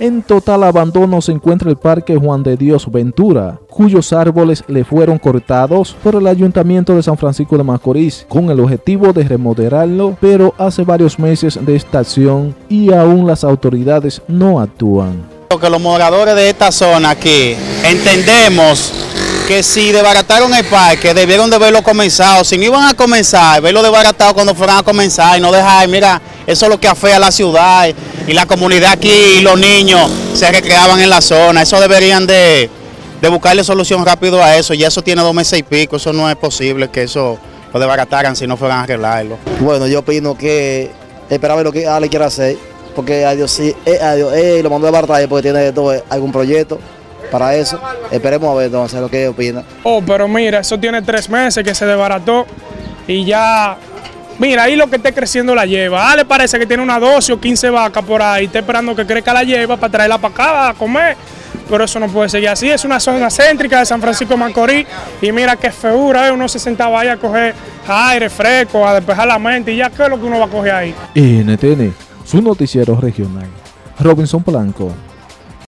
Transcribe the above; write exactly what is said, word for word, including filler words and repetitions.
En total abandono se encuentra el parque Juan de Dios Ventura, cuyos árboles le fueron cortados por el Ayuntamiento de San Francisco de Macorís con el objetivo de remodelarlo, pero hace varios meses de esta acción y aún las autoridades no actúan. Que los moradores de esta zona aquí entendemos que si desbarataron el parque debieron de haberlo comenzado, si no iban a comenzar, verlo desbaratado cuando fueran a comenzar y no dejar, mira, eso es lo que afea a la ciudad y la comunidad aquí y los niños se recreaban en la zona, eso deberían de, de buscarle solución rápido a eso, ya eso tiene dos meses y pico, eso no es posible que eso lo desbarataran si no fueran a arreglarlo. Bueno, yo opino que esperaba lo que Ale quiera hacer, porque a Dios sí, eh, a Dios, eh, lo mandó a Bartalla porque tiene todo, eh, algún proyecto para eso. Esperemos a ver entonces lo que opina. Oh, pero mira, eso tiene tres meses que se desbarató y ya, mira, ahí lo que esté creciendo la lleva. Ah, le parece que tiene unas doce o quince vacas por ahí, está esperando que crezca la lleva para traerla para acá a comer, pero eso no puede seguir así. Es una zona céntrica de San Francisco de Macorís y mira qué feura, eh, uno se sentaba ahí a coger aire fresco, a despejar la mente y ya, ¿qué es lo que uno va a coger ahí? N T N, su noticiero regional, Robinson Blanco.